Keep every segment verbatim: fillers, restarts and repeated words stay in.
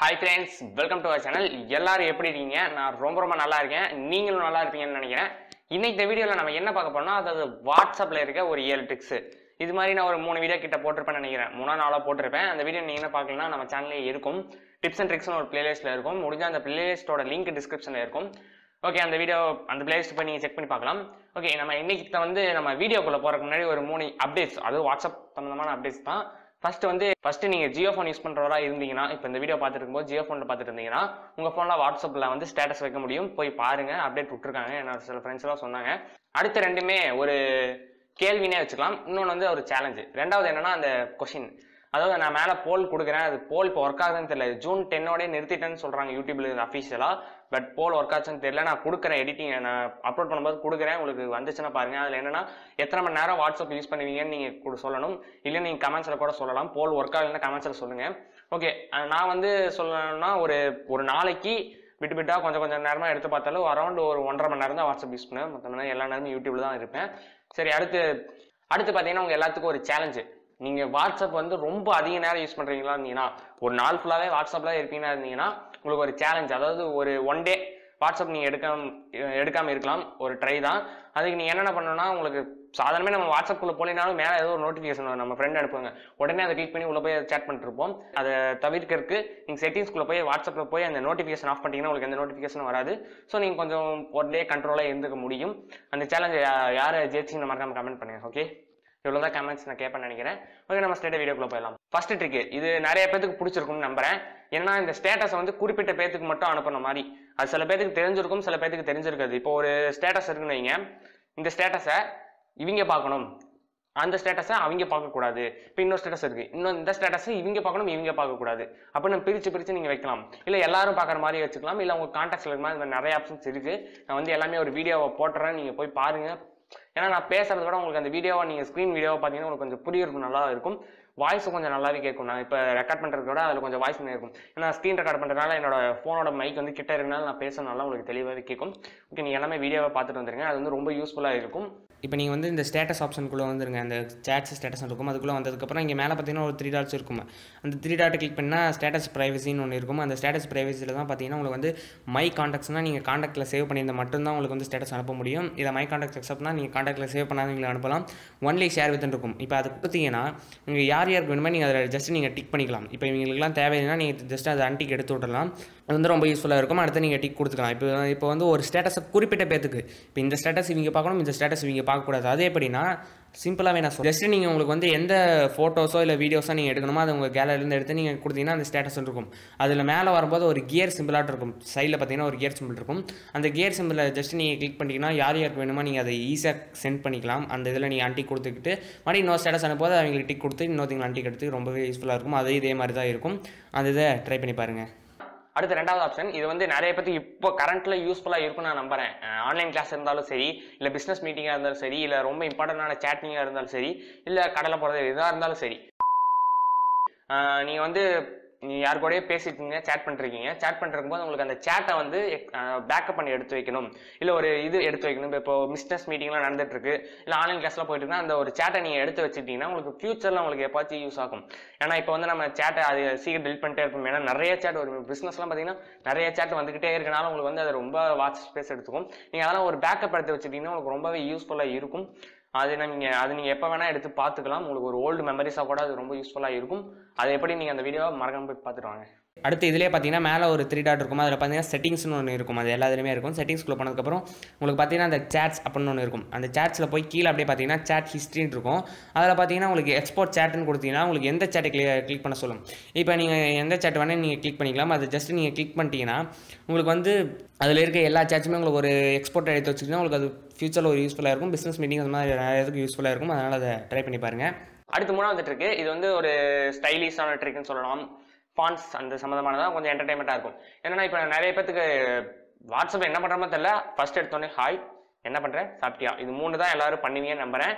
Hi friends, welcome to our channel. எல்லாரும் எப்படி இருக்கீங்க? நான் ரொம்ப ரொம்ப நல்லா இருக்கேன். நீங்களும் நல்லா இருப்பீங்கன்னு நினைக்கிறேன். இன்னைக்கு இந்த வீடியோல நம்ம என்ன பார்க்க போறோம்னா அதாவது வாட்ஸ்அப்ல இருக்க ஒரு ஏழு ட்ரிக்ஸ். இது மாதிரி நான் ஒரு மூணு வீடியோ கிட்ட போட்டிருப்பேன்னு நினைக்கிறேன். மூணா நாளா போட்டிருப்பேன். அந்த வீடியோ நீங்க என்ன பார்க்கலாம் நம்ம சேனல்ல இருக்கும். டிப்ஸ் அண்ட் ட்ரிக்ஸ்னு ஒரு பிளேலிஸ்ட்ல இருக்கும். முடிஞ்சா அந்த பிளேலிஸ்டோட லிங்க் டிஸ்கிரிப்ஷன்ல இருக்கும். ஓகே, அந்த வீடியோ அந்த பிளேலிஸ்ட் போய் நீங்க செக் பண்ணி பார்க்கலாம். ஓகே, நம்ம இன்னைக்கு வந்து நம்ம வீடியோக்குள்ள போறதுக்கு முன்னாடி ஒரு மூணு அப்டேட்ஸ், அதாவது வாட்ஸ்அப் சம்பந்தமான அப்டேட்ஸ் தான். ஃபர்ஸ்ட் வந்து ஃபர்ஸ்ட் நீங்க ஜியோ ஃபோன் யூஸ் பண்றவரா இருந்தீங்கன்னா, இப்போ இந்த வீடியோ பார்த்துட்டு இருக்கும்போது ஜியோ ஃபோன்ல பார்த்துட்டு இருந்தீங்கன்னா உங்க போன்ல வாட்ஸ்அப்ல வந்து ஸ்டேட்டஸ் வைக்க முடியும். போய் பாருங்க, அப்டேட் விட்டுருக்காங்க. என்னோட சில ஃப்ரெண்ட்ஸ் எல்லாம் சொன்னாங்க. அடுத்த ரெண்டுமே ஒரு கேள்வினே வச்சுக்கலாம். இன்னொன்று வந்து ஒரு சேலஞ்சு. ரெண்டாவது என்னன்னா அந்த கொஸ்டின், அதாவது நான் மேலே போல் கொடுக்குறேன். அது போல் இப்போ ஒர்க் ஆகுதுன்னு தெரியல. ஜூன் டென்னோடய நிறுத்திட்டேன்னு சொல்றாங்க யூடியூப்ல அஃபிஷியலாக. பட் போல் ஒர்க் ஆச்சுன்னு தெரியல. நான் கொடுக்குறேன், எடிட்டிங் நான் அப்லோட் பண்ணும்போது கொடுக்குறேன். உங்களுக்கு வந்துச்சுன்னா பாருங்க. அதில் என்னன்னா எத்தனை மணி நேரம் வாட்ஸ்அப் யூஸ் பண்ணுவீங்கன்னு நீங்கள் சொல்லணும். இல்லை நீங்கள் கமெண்ட்ஸில் கூட சொல்லலாம். போல் ஒர்க் ஆகலைன்னா கமெண்ட்ஸில் சொல்லுங்க. ஓகே, நான் வந்து சொல்லணும்னா ஒரு ஒரு நாளைக்கு விட்டு விட்டா கொஞ்சம் கொஞ்சம் நேரமாக எடுத்து பார்த்தாலும் அரௌண்ட் ஒரு ஒன்றரை மணி நேரம் தான் வாட்ஸ்அப் யூஸ் பண்ணுவேன். மொத்தம் எல்லா நேரமும் யூடியூப்ல தான் இருப்பேன். சரி, அடுத்து அடுத்து பார்த்தீங்கன்னா உங்க எல்லாத்துக்கும் ஒரு சேலஞ்சு. நீங்க வாட்ஸ்அப் வந்து ரொம்ப அதிக நேரம் யூஸ் பண்றீங்களா இருந்தீங்கன்னா, ஒரு நாள் ஃபுல்லாவே வாட்ஸ்அப்ல இருப்பீங்கன்னா இருந்தீங்கன்னா உங்களுக்கு ஒரு சேலஞ்ச், அதாவது ஒரு ஒன் டே வாட்ஸ்அப் நீங்க எடுக்காம எடுக்காம இருக்கலாம். ஒரு ட்ரை தான். அதுக்கு நீங்க என்னென்ன பண்ணணும்னா, உங்களுக்கு சாதாரணமே நம்ம வாட்ஸ்அப்ல போலினாலும் மேலே ஏதோ ஒரு நோட்டிஃபிகேஷன் வரும், நம்ம ஃப்ரெண்ட் அனுப்புவாங்க, உடனே அதை கிளிக் பண்ணி உள்ள போய் சேட் பண்ணிட்டு இருப்போம். அதை தவிர்க்கிறதுக்கு நீங்க செட்டிங்ஸ்குள்ள போய் வாட்ஸ்அப்ல போய் அந்த நோட்டிஃபிகேஷன் ஆஃப் பண்ணிட்டீங்கன்னா உங்களுக்கு எந்த நோட்டிஃபிகேஷனும் வராது. ஸோ நீங்க கொஞ்சம் ஒன்லே கண்ட்ரோலாக இருந்துக்க முடியும். அந்த சேலஞ்சை யாரை ஜெயிச்சிங்கன்னு மறக்காம கமெண்ட் பண்ணுங்க. ஓகே, இவ்வளோதான் கமெண்ட்ஸ் நான் கேட்பேன்னு நினைக்கிறேன். ஓகே, நம்ம ஸ்டேட்டஸ் வீடியோக்குள்ள போயிடலாம். ஃபர்ஸ்ட் ட்ரிக்கு, இது நிறைய பேருக்கு பிடிச்சிருக்கும்னு நம்புறேன். ஏன்னா இந்த ஸ்டேட்டஸ் வந்து குறிப்பிட்ட பேருக்கு மட்டும் அனுப்புன மாதிரி, அது சில பேருக்கு தெரிஞ்சிருக்கும், சில பேருக்கு தெரிஞ்சிருக்காது. இப்போ ஒரு ஸ்டேட்டஸ் இருக்குன்னு வைங்க, இந்த ஸ்டேட்டஸை இவங்க பார்க்கணும், அந்த ஸ்டேட்டஸை அவங்க பார்க்கக்கூடாது. இப்போ இன்னொரு ஸ்டேட்டஸ் இருக்கு, இன்னும் இந்த ஸ்டேட்டஸை இவங்க பார்க்கணும், இவங்க பார்க்கக்கூடாது. அப்போ நம்ம பிரிச்சு பிரிச்சு நீங்க வைக்கலாம். இல்லை எல்லாரும் பார்க்குற மாதிரி வச்சுக்கலாம். இல்லை உங்க கான்டாக்ட்ஸ்ல இருக்கிற மாதிரி நிறைய ஆப்ஷன்ஸ் இருக்கு. நான் வந்து எல்லாமே ஒரு வீடியோவை போட்டுறேன், நீங்க போய் பாருங்க. ஏன்னா நான் பேசுறத விட உங்களுக்கு அந்த வீடியோவை நீங்க ஸ்கிரீன் வீடியோவை பார்த்தீங்கன்னா உங்களுக்கு கொஞ்சம் புரியும், நல்லா இருக்கும். வாய்ஸ் கொஞ்சம் நல்லாவே கேட்கும். நான் இப்போ ரெக்கார்ட் பண்றத விட அதில் கொஞ்சம் வாய்ஸ் இருக்கும். ஏன்னா ஸ்கிரீன் ரெக்கார்ட் பண்றதுனால என்னோட ஃபோனோட மைக் வந்து கிட்ட இருக்கனால நான் பேசுறதுனால உங்களுக்கு தெளிவாகவே கேட்கும். ஓகே, நீங்க எல்லாமே வீடியோவை பார்த்துட்டு வந்துருங்க. அது வந்து ரொம்ப யூஸ்ஃபுல்லாக இருக்கும். இப்போ நீங்கள் வந்து இந்த ஸ்டேட்டஸ் ஆப்ஷனுக்குள்ளே வந்துருங்க. அந்த சேட்ஸ் ஸ்டேட்டஸ் இருக்கும். அதுக்குள்ளே வந்ததுக்கப்புறம் இங்கே மேலே பார்த்தீங்கன்னா ஒரு த்ரீ டாட்ஸ் இருக்கும். அந்த த்ரீ டாட்டை கிளிக் பண்ணால் ஸ்டேட்டஸ் ப்ரைவசின்னு ஒன்று இருக்கும். அந்த ஸ்டேட்டஸ் ப்ரைவசியில் தான் பார்த்தீங்கன்னா உங்களுக்கு வந்து மை காண்டாக்ட்ஸ்னா நீங்கள் காண்டாக்டில் சேவ் பண்ணியிருந்தால் மட்டும்தான் உங்களுக்கு வந்து ஸ்டேட்டஸ் அனுப்ப முடியும். இதை மை காண்டாக்ட்ஸ் எக்ஸப்ட்னா நீங்கள் காண்டாக்டில் சேவ் பண்ணாதவங்களை அனுப்பலாம். ஒன்லி ஷேர் வித்ன்னு இருக்கும். இப்போ அதை பார்த்தீங்கன்னா நீங்கள் யார் யாருக்கு வேணுமோ நீங்கள் அதை ஜஸ்ட் நீங்கள் டிக் பண்ணிக்கலாம். இப்போ இவங்களுக்குலாம் தேவையில்லைன்னா நீங்கள் ஜஸ்ட் அதை அன்டிக் எடுத்து விடலாம். அது வந்து ரொம்ப யூஸ்ஃபுல்லாக இருக்கும். அடுத்து நீங்கள் டிக் கொடுத்துக்கலாம். இப்போ இப்போ வந்து ஒரு ஸ்டேட்டஸை குறிப்பிட்ட பேத்துக்கு, இப்போ இந்த ஸ்டேட்டஸ் இவங்க பார்க்கணும், இந்த ஸ்டேட்டஸ் இவங்க பார்க்கக்கூடாது. அது எப்படின்னா சிம்பிளாகவே நான் சொல்லுவேன், ஜஸ்ட் நீங்கள் உங்களுக்கு வந்து எந்த ஃபோட்டோஸோ இல்லை வீடியோஸோ நீங்கள் எடுக்கணுமோ அது உங்கள் கேலரிலேருந்து எடுத்து நீங்கள் கொடுத்தீங்கன்னா அந்த ஸ்டேட்டஸ் இருக்கும். அதில் மேலே வரும்போது ஒரு கியர் சிம்பிளாக இருக்கும். சைடில் பார்த்தீங்கன்னா ஒரு கியர் சிம்பிள் இருக்கும். அந்த கியர் சிம்பிளை ஜஸ்ட் நீங்கள் கிளிக் பண்ணிங்கன்னா யார் யாருக்கு வேணுமோ நீங்கள் அதை ஈஸியாக சென்ட் பண்ணிக்கலாம். அந்த இதில் நீங்கள் அன்டிக் கொடுத்துக்கிட்டு மறுபடியும் இன்னொரு ஸ்டேட்டஸ் அனுப்பும்போது அவங்களுக்கு டிக் கொடுத்து இன்னொருத்தங்களை அன்டிக் எடுத்து ரொம்பவே யூஸ்ஃபுல்லாக இருக்கும். அது இதே மாதிரி தான் இருக்கும். அந்த இதை ட்ரை பண்ணி பாருங்கள். அடுத்து ரெண்டாவது ஆப்ஷன், இது வந்து நிறைய பேருக்கு இப்போ கரண்ட்ல யூஸ்ஃபுல்லாக இருக்குன்னு நான் நம்புறேன். ஆன்லைன் கிளாஸ் இருந்தாலும் சரி, இல்லை பிஸ்னஸ் மீட்டிங்காக இருந்தாலும் சரி, இல்லை ரொம்ப இம்பார்ட்டண்டான சேட்டிங்காக இருந்தாலும் சரி, இல்லை கடலை போகிறது இதாக இருந்தாலும் சரி, நீங்கள் வந்து நீங்கள் யார் கூடயே பேசிட்டு இருக்கீங்க, சேட் பண்ணிருக்கீங்க. சேட் பண்ணிருக்கும் போது உங்களுக்கு அந்த சேட்டை வந்து பேக்கப் பண்ணி எடுத்து வைக்கணும், இல்லை ஒரு இது எடுத்து வைக்கணும். இப்போ பிஸ்னஸ் மீட்டிங்லாம் நடந்துட்டு இருக்கு, இல்லை ஆன்லைன் கிளாஸ்லாம் போயிட்டு இருந்தால் அந்த ஒரு சேட்டை நீங்கள் எடுத்து வச்சுட்டீங்கன்னா உங்களுக்கு ஃபியூச்சரில் உங்களுக்கு எப்பாச்சும் யூஸ் ஆகும். ஏன்னா இப்போ வந்து நம்ம சேட்டை அது சீக்கிரம் டெலிட் பண்ணிட்டே இருப்போம். ஏன்னா நிறைய சேட் ஒரு பிஸ்னஸ்லாம் பார்த்தீங்கன்னா நிறைய சேட் வந்துகிட்டே இருக்கனால உங்களுக்கு வந்து அது ரொம்ப வாட்ச் ஸ்பேஸ் எடுத்துக்கும். நீங்கள் அதெல்லாம் ஒரு பேக்கப் எடுத்து வச்சுட்டீங்கன்னா உங்களுக்கு ரொம்பவே யூஸ்ஃபுல்லாக இருக்கும். அது நீங்கள் அது நீங்கள் எப்போ வேணால் எடுத்து பார்த்துக்கலாம். உங்களுக்கு ஒரு ஓல்டு மெமரிஸாக கூட அது ரொம்ப யூஸ்ஃபுல்லாக இருக்கும். அது எப்படி நீங்கள் அந்த வீடியோவை மறக்காம போய் பார்த்துட்டு வாங்க. அடுத்து இதிலே பார்த்தீங்கன்னா மேலே ஒரு த்ரீ டாட் இருக்கும். அதில் பார்த்தீங்கன்னா செட்டிங்ஸ்னு ஒன்று இருக்கும். அது எல்லாத்துலேயுமே இருக்கும். செட்டிங்ஸ்குள்ளே போனதுக்கப்புறம் உங்களுக்கு பார்த்தீங்கன்னா அந்த சேட்ஸ் அப்படின்னு ஒன்று இருக்கும். அந்த சேட்ஸில் போய் கீழே அப்படியே பார்த்தீங்கன்னா சேட் ஹிஸ்ட்ரின்னு இருக்கும். அதில் பார்த்தீங்கன்னா உங்களுக்கு எக்ஸ்போர்ட் சேட்டுன்னு கொடுத்தீங்கன்னா உங்களுக்கு எந்த சேட்டை கிளி கிளிக் பண்ண சொல்லும். இப்போ நீங்கள் எந்த சேட் வேணால் நீங்கள் கிளிக் பண்ணிக்கலாம். அது ஜஸ்ட் நீங்கள் கிளிக் பண்ணிட்டீங்கன்னா உங்களுக்கு வந்து அதில் இருக்க எல்லா சேட்ஸுமே உங்களுக்கு ஒரு எக்ஸ்போர்ட் எடுத்து வச்சுக்கிட்டீங்கன்னா உங்களுக்கு அது ஃபியூச்சரில் ஒரு யூஸ்ஃபுல்லாக இருக்கும். பிஸ்னஸ் மீட்டிங் அந்த மாதிரி நிறைய இதுக்கு யூஸ்ஃபுல்லாக இருக்கும். அதனால் அதை ட்ரை பண்ணி பாருங்கள். அடுத்து மூணாவது ட்ரிக்கு, இது வந்து ஒரு ஸ்டைலிஷான ட்ரிக்குன்னு சொல்லலாம். ஃபான்ஸ் அந்த சம்மந்தமானதான் கொஞ்சம் என்டர்டைன்மெண்ட்டாக இருக்கும். என்னன்னா இப்போ நிறைய பேருக்கு வாட்ஸ்அப்பில் என்ன பண்ணுற மாதிரி தெரியல. ஃபர்ஸ்ட் எடுத்தோடனே ஹாய், என்ன பண்ணுறேன், சாப்பிட்டியா, இது மூணு தான் எல்லாரும் பண்ணுவீங்கன்னு நம்புறேன்.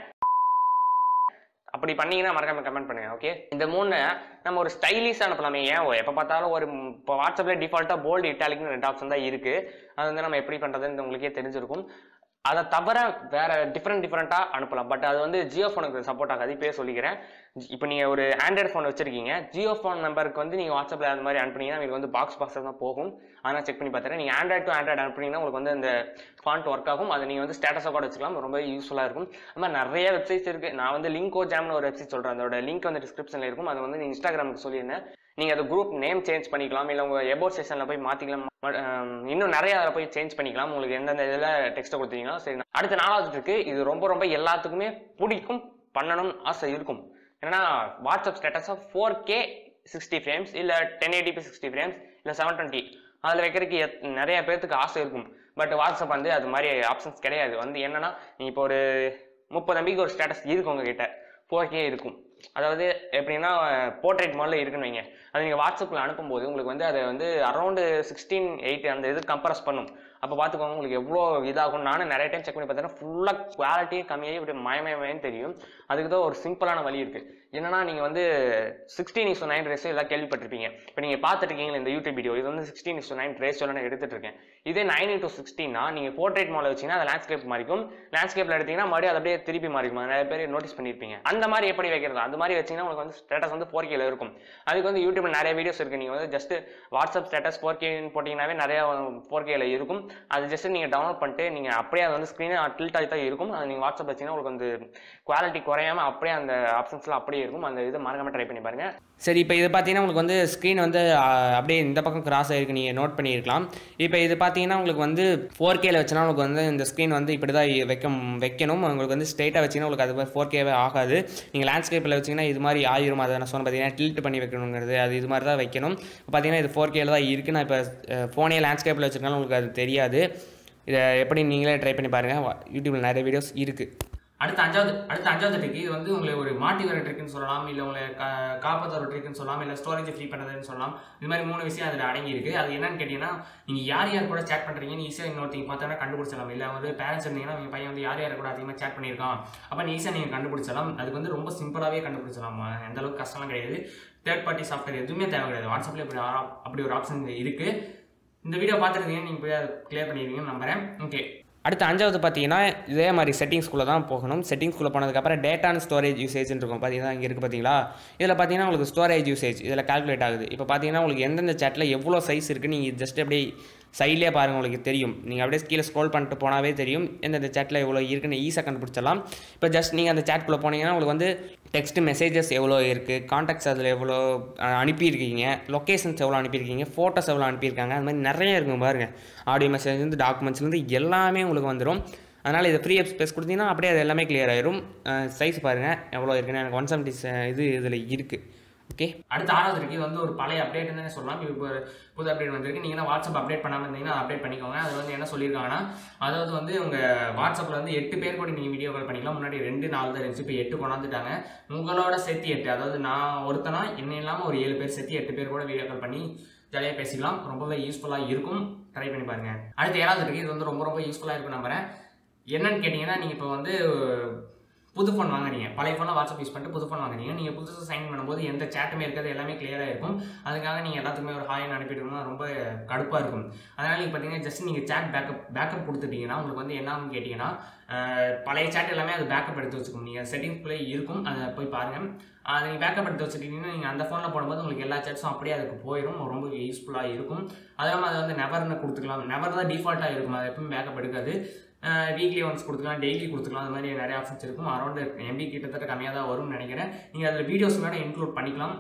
அப்படி பண்ணீங்கன்னா மறக்காம கமெண்ட் பண்ணுங்க. ஓகே, இந்த மூணு நம்ம ஒரு ஸ்டைலிஷ் அனுப்பலாமே. ஏன் எப்போ பார்த்தாலும் ஒரு இப்போ வாட்ஸ்அப்பில் டிஃபால்ட்டாக போல்டு இட்டாலிக்னு ரெண்டு ஆப்ஷன் தான் இருக்குது. அது வந்து நம்ம எப்படி பண்ணுறதுன்னு உங்களுக்கே தெரிஞ்சிருக்கும். அதை தவிர வேறு டிஃப்ரெண்ட் டிஃப்ரெண்ட்டாக அனுப்பலாம். பட் அது வந்து ஜியோ ஃபோனுக்கு சப்போர்ட் ஆகாது. இப்போயே சொல்லிக்கிறேன், இப்போ நீங்கள் ஒரு ஆண்ட்ராய்டு ஃபோன் வச்சுருக்கீங்க, ஜியோ ஃபோன் நம்பருக்கு வந்து நீங்கள் வாட்ஸ்அப்பில் அந்த மாதிரி அனுப்புனீங்கன்னா உங்களுக்கு வந்து பாக்ஸ் பாக்ஸாக தான் போகும். ஆனால் செக் பண்ணி பார்த்துறேன், நீங்கள் ஆண்ட்ராய்டு டு ஆண்ட்ராய்டு அனுப்புனீங்கன்னா உங்களுக்கு வந்து அந்த ஃபாண்ட் ஒர்க் ஆகும். அதை நீங்கள் வந்து ஸ்டேட்டஸாக கூட வச்சுக்கலாம், ரொம்ப யூஸ்ஃபுல்லாக இருக்கும். அது மாதிரி நிறைய வெப்சைட்ஸ் இருக்குது. நான் வந்து லிங்கோ ஜாம்னு ஒரு வெப்சைட் சொல்கிறேன், அதோட லிங்க் வந்து டிஸ்கிரிப்ஷனில் இருக்கும். அது வந்து நீங்கள் இன்ஸ்டாகிராமுக்கு சொல்லியிருந்தேன், நீங்கள் அது குரூப் நேம் சேஞ்ச் பண்ணிக்கலாம், இல்லை உங்கள் எபோட் செஷனில் போய் மாற்றிக்கலாம், இன்னும் நிறைய அதில் போய் சேஞ்ச் பண்ணிக்கலாம், உங்களுக்கு எந்தெந்த இதில் டெக்ஸ்ட்டை கொடுத்தீங்கன்னா. சரி, அடுத்த நாலாவது இருக்குது. இது ரொம்ப ரொம்ப எல்லாத்துக்குமே பிடிக்கும், பண்ணணும்னு ஆசை இருக்கும். ஏன்னா வாட்ஸ்அப் ஸ்டேட்டஸை ஃபோர் கே சிக்ஸ்டி ஃப்ரேம்ஸ் இல்லை டென் எயிட்டிபி சிக்ஸ்டி ஃப்ரேம்ஸ் இல்லை செவன் டுவெண்ட்டி அதில் வைக்கிறதுக்கு நிறைய பேர்த்துக்கு ஆசை இருக்கும். பட் வாட்ஸ்அப் வந்து அது மாதிரி ஆப்ஷன்ஸ் கிடையாது. வந்து என்னென்னா, நீங்கள் இப்போ ஒரு முப்பது எம்பிக்கு ஒரு ஸ்டேட்டஸ் இருக்கு உங்ககிட்ட, ஃபோர் கே இருக்கும். அதாவது எப்படின்னா போர்ட்ரேட் மாடலில் இருக்குன்னு வைங்க, அது நீங்கள் வாட்ஸ்அப்பில் அனுப்பும்போது உங்களுக்கு வந்து அதை வந்து அரௌண்டு சிக்ஸ்டீன் எயிட் அந்த இது கம்ப்ரஸ் பண்ணும். அப்போ பார்த்துக்கோங்க உங்களுக்கு எவ்வளோ இதாகும். நானும் நிறைய டைம் செக் பண்ணி பார்த்தீங்கன்னா ஃபுல்லாக குவாலிட்டியே கம்மியாகி இப்படி மயமயமேன்னு தெரியும். அதுக்கு தான் ஒரு சிம்பிளான வழி இருக்குது. என்னன்னா, நீங்கள் வந்து சிக்ஸ்டீன் இஸ் நைன் ரேஷியோ எல்லாம் கேள்விப்பட்டிருப்பீங்க. இப்போ நீங்கள் பார்த்துருக்கீங்களா இந்த யூடியூப் வீடியோ, இது வந்து சிக்ஸ்டீன் இஸ் நைன் ரேஷியோவில் நான் எடுத்துகிட்டு இருக்கேன். இதே நைன் இன்டூ சிக்ஸ்டீன்னா நீங்கள் போர்ட்ரேட் மாடல் வச்சிங்கன்னா அது லேண்ட்ஸ்கேப் மாறிக்கும், லேண்ட்ஸ்கேப்பில் எடுத்தீங்கன்னா மறுபடியும் அது அப்படியே திருப்பி மாறிக்கும். நிறைய பேர் நோட்டீஸ் பண்ணியிருப்பீங்க. அந்த மாதிரி எப்படி வைக்கிறது, அந்த மாதிரி வச்சிங்கன்னா உங்களுக்கு வந்து ஸ்டேட்டஸ் வந்து ஃபோர் கேல இருக்கும். அதுக்கு வந்து யூடியூப்ல நிறைய வீடியோஸ் இருக்குது. நீங்கள் வந்து ஜஸ்ட் வாட்ஸ்அப் ஸ்டேட்டஸ் ஃபோர் கேன்னு போட்டிங்கன்னாவே நிறைய ஃபோர் கேல இருக்கும். அது ஜஸ்ட் நீங்கள் டவுன்லோட் பண்ணிட்டு நீங்கள் அப்படியே அது வந்து ஸ்க்ரீனை டில்ட் ஆகி தான் இருக்கும். அது நீங்கள் வாட்ஸ்அப் வச்சிங்கன்னா உங்களுக்கு வந்து குவாலிட்டி குறையாமல் அப்படியே அந்த ஆப்ஷன்ஸ்லாம் அப்படியே இருக்கும். அந்த இதை மறக்காம ட்ரை பண்ணி பாருங்கள். சரி, இப்போ இது பார்த்தீங்கன்னா உங்களுக்கு வந்து ஸ்க்ரீன் வந்து அப்படியே இந்த பக்கம் கிராஸ் ஆகிருக்கு, நீங்கள் நோட் பண்ணியிருக்கலாம். இப்போ இது பார்த்தீங்கன்னா உங்களுக்கு வந்து ஃபோர் கேல வச்சுன்னா உங்களுக்கு வந்து இந்த ஸ்க்ரீன் வந்து இப்படி தான் வைக்க வைக்கணும். உங்களுக்கு வந்து ஸ்ட்ரெயிட்டாக வச்சிங்கன்னா உங்களுக்கு அது மாதிரி ஃபோர் கேவே ஆகாது. நீங்கள் லேண்ட்ஸ்கேப்பில் வச்சிங்கன்னா இது மாதிரி ஆயிரும். அதை நான் சொன்ன பார்த்தீங்கன்னா டில்ட் பண்ணி வைக்கணுங்கிறது, அது இது மாதிரி தான் வைக்கணும். இப்போ பார்த்தீங்கன்னா இது ஃபோர் கேல தான் இருக்குது. நான் இப்போ ஃபோனே லேண்ட்ஸ்கேப்பில் வச்சிருக்கனால உங்களுக்கு அது தெரியாது. இதை எப்படி நீங்களே ட்ரை பண்ணி பாருங்கள், யூடியூப்பில் நிறைய வீடியோஸ் இருக்குது. அடுத்த அஞ்சாவது அடுத்த அஞ்சாவது ட்ரிக், இது வந்து உங்களுக்கு ஒரு மாட்டிவேற ட்ரிக்னு சொல்லலாம், இல்லை உங்களை கா காப்பாற்ற ஒரு ட்ரிக்னு சொல்லலாம், இல்லை ஸ்டோரேஜ் ஃப்ரீ பண்ணுறதுன்னு சொல்லலாம். இது மாதிரி மூணு விஷயம் அதில் அடங்கி இருக்குது. அது என்னன்னு கேட்டிங்கன்னா, நீங்கள் யார் யார் கூட சேட் பண்ணுறீங்கன்னு ஈஸியாக இன்னொருத்தங்க பார்த்தோன்னா கண்டுபிடிச்சலாம். இல்லை வந்து பேரண்ட்ஸ் இருந்தீங்கன்னா உங்கள் பையன் வந்து யார் யார் கூட அதிகமாக சேட் பண்ணியிருக்கான் அப்போ ஈஸியாக நீங்கள் கண்டுபிடிச்சலாம். அதுக்கு வந்து ரொம்ப சிம்பிளாகவே கண்டுபிடிச்சலாம், எந்த அளவுக்கு கஷ்டம்லாம் கிடையாது. தேர்ட் பார்ட்டி சாஃப்ட்வேர் எதுவுமே தேவை கிடையாது. வாட்ஸ்அப்பில் இப்படி அப்படி ஒரு ஆப்ஷன் இருக்குது. இந்த வீடியோ பார்த்துருக்கீங்கன்னு நீங்கள் போய் அதை கிளியர் பண்ணிடுவீங்கன்னு நம்புகிறேன். ஓகே, அடுத்து அஞ்சாவது பார்த்தீங்கன்னா இதே மாதிரி செட்டிங்ஸ்குள்ளே தான் போகணும். செட்டிங்ஸ்குள்ளே போனதுக்கப்புறம் டேட்டா அண்ட் ஸ்டோரேஜ் யூசேஜ்னு இருக்கும். பார்த்தீங்கன்னா இங்கே இருக்குது பார்த்தீங்களா, இதில் பார்த்தீங்கன்னா உங்களுக்கு ஸ்டோரேஜ் யூசேஜ் இதில் கால்குலேட் ஆகுது. இப்போ பார்த்தீங்கன்னா உங்களுக்கு எந்தெந்த சேட்டில் எவ்வளோ சைஸ் இருக்குது நீங்கள் ஜஸ்ட் அப்படியே சைட்லேயே பாருங்கள், உங்களுக்கு தெரியும். நீங்கள் அப்படியே கீழே ஸ்க்ரோல் பண்ணிட்டு போனாவே தெரியும் எந்தெந்த சேட்டில் எவ்வளோ இருக்குன்னு ஈஸியாக கண்டுபிடிச்சலாம். இப்போ ஜஸ்ட் நீங்கள் அந்த சேட்குள்ளே போனீங்கன்னா உங்களுக்கு வந்து டெக்ஸ்ட் மெசேஜஸ் எவ்வளோ இருக்குது, காண்டாக்ட்ஸ் அதில் எவ்வளோ அனுப்பியிருக்கீங்க, லொக்கேஷன்ஸ் எவ்வளோ அனுப்பியிருக்கீங்க, ஃபோட்டோஸ் எவ்வளோ அனுப்பியிருக்காங்க, அது மாதிரி நிறைய இருக்குங்க பாருங்கள். ஆடியோ மெசேஜ்லேருந்து டாக்குமெண்ட்ஸ்லேருந்து எல்லாமே உங்களுக்கு வந்துடும். அதனால் இதை ஃப்ரீ ஆப் ஸ்பேஸ் கொடுத்தீங்கன்னா அப்படியே அது எல்லாமே கிளியர் ஆயிரும். சைஸ் பாருங்கள் எவ்வளோ இருக்குன்னு, எனக்கு ஒன் செவன்ட்டி இது இதில் இருக்குது. ஓகே, அடுத்த ஆறாவது இருக்குது. இது வந்து ஒரு பழைய அப்டேட்னு தானே சொல்லலாம். இப்போ ஒரு புது அப்டேட் வந்திருக்கு. நீங்கள் வாட்ஸ்அப் அப்டேட் பண்ணாமல் இருந்தீங்கன்னா அப்டேட் பண்ணிக்கோங்க. அது வந்து என்ன சொல்லியிருக்காங்கன்னா, அதாவது வந்து உங்கள் வாட்ஸ்அப்பில் வந்து எட்டு பேர் கூட நீங்கள் வீடியோ கால் பண்ணிக்கலாம். முன்னாடி ரெண்டு நாலு தான் இருந்துச்சு, இப்போ எட்டு கொண்டாந்துட்டாங்க. உங்களோட சேர்த்து எட்டு, அதாவது நான் ஒருத்தனா என்ன இல்லாமல் ஒரு ஏழு பேர் சேர்த்து எட்டு பேர் கூட வீடியோ கால் பண்ணி ஜாலியாக பேசிக்கலாம். ரொம்பவே யூஸ்ஃபுல்லாக இருக்கும், ட்ரை பண்ணி பாருங்கள். அடுத்து ஏழாவது இருக்குது. இது வந்து ரொம்ப ரொம்ப யூஸ்ஃபுல்லாக இருக்கும் நம்புகிறேன். என்னன்னு கேட்டிங்கன்னா, நீங்கள் இப்போ வந்து புது ஃபோன் வாங்குறீங்க, பழைய ஃபோனில் வாட்ஸ்அப் யூஸ் பண்ணிட்டு புது ஃபோன் வாங்குறீங்க. நீங்கள் புதுசாக சைன் பண்ணும்போது எந்த சேட்டுமே இருக்கிறது எல்லாமே கிளியராக இருக்கும். அதுக்காக நீங்கள் எல்லாத்துக்குமே ஒரு ஹாய் அனுப்பிட்டுருக்கோம்னா ரொம்ப கடுப்பாக இருக்கும். அதனால் நீங்கள் பார்த்தீங்கன்னா ஜஸ்ட் நீங்கள் சேட் பேக்கப் பேக்கப் கொடுத்துட்டீங்கன்னா உங்களுக்கு வந்து என்னன்னு கேட்டிங்கன்னா பழைய சேட் எல்லாமே அது பேக்கப் எடுத்து வச்சுக்கணும். நீங்கள் செட்டிங்ஸ்குள்ளே இருக்கும், அதை போய் பாருங்கள். அதை நீங்கள் பேக்கப் எடுத்து வச்சுட்டிங்கன்னா நீங்கள் அந்த ஃபோனில் போடும்போது உங்களுக்கு எல்லா சேட்ஸும் அப்படியே அதுக்கு போயிடும். ரொம்ப யூஸ்ஃபுல்லாக இருக்கும். அது இல்லாமல் அதை வந்து நெவர்னு கொடுத்துக்கலாம். நெவர் தான் டிஃபால்ட்டாக இருக்கும், அது எப்பவுமே பேக்கப் எடுக்காது. வீக்லி ஒன்ஸ் கொடுத்துக்கலாம், டெய்லி கொடுத்துக்கலாம். அது மாதிரி நிறைய ஆப்ஷன்ஸ் இருக்கும். அரௌண்ட் எம்பி கிட்டத்தட்ட கம்மியாக தான் வரும்னு நினைக்கிறேன். நீங்கள் அதில் வீடியோஸ் வேணால் இன்க்ளூட் பண்ணிக்கலாம்,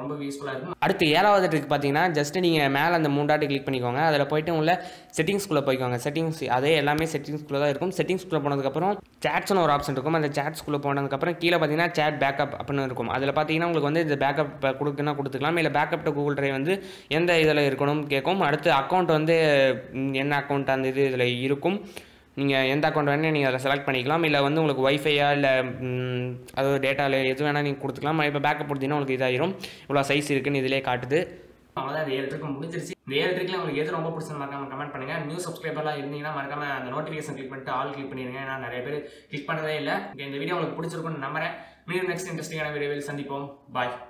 ரொம்ப யூஸ்ஃபுல்லாக இருக்கும். அடுத்து ஏழாவது ட்ரிக் பார்த்தீங்கன்னா, ஜஸ்ட் நீங்கள் மேலே அந்த மூண்டாட்டி கிளிக் பண்ணிக்கோங்க. அதில் போய்ட்டு உள்ள செட்டிங்ஸ்குள்ளே போய்க்கோங்க. செட்டிங்ஸ் அதே எல்லாமே செட்டிங்ஸ்குள்ளே தான் இருக்கும். செட்டிங்ஸ்குள்ளே போனதுக்கப்புறம் சேட்ஸ்னு ஒரு ஆப்ஷன் இருக்கும். அந்த சேட்ஸ்குள்ளே போனதுக்கப்புறம் கீழே பார்த்தீங்கன்னா சேட் பேக்கப் அப்படின்னு இருக்கும். அதில் பார்த்தீங்கன்னா உங்களுக்கு வந்து இந்த பேக்கப் கொடுக்குன்னா கொடுத்துக்கலாம், இல்லை பேக்கப் டு கூகுள் ட்ரைவ் வந்து எந்த இதில் இருக்கணும்னு கேட்கும். அடுத்து அக்கௌண்ட் வந்து என்ன அக்கௌண்ட் அந்த இது இதில் இருக்கும், நீங்கள் எந்த அக்கௌண்ட் வேணால் நீங்கள் அதில் செலக்ட் பண்ணிக்கலாம். இல்லை வந்து உங்களுக்கு ஒய்ஃபையா இல்லை அதாவது டேட்டாவில் எது வேணால் நீங்கள் கொடுத்துக்கலாம். இப்போ பேக்கப் கொடுத்தீங்கன்னா உங்களுக்கு இதாகிடும், இவ்வளோ சைஸ் இருக்குன்னு இதிலே காட்டுது. அவ்வளோதான், இந்த ஏழு ட்ரிக் முடிஞ்சிருச்சு. இந்த ஏழு ட்ரிக்கில் உங்களுக்கு எது ரொம்ப பிடிச்சது மறக்காம கமெண்ட் பண்ணுங்கள். நியூ சப்ஸ்கிரைபர்லாம் இருந்தீங்கன்னா மறக்காம அந்த நோட்டிஃபிகேஷன் கிளிக் பண்ணிட்டு ஆல் கிளிக் பண்ணிடுங்க. ஏன்னா நிறைய பேர் கிளிக் பண்ணுறதே இல்லை. இந்த வீடியோ உங்களுக்கு பிடிச்சிருக்குன்னு நம்புகிறேன். மீண்டும் நெக்ஸ்ட் இன்ட்ரெஸ்டிங்கான வீடியோவில் சந்திப்போம். பாய்.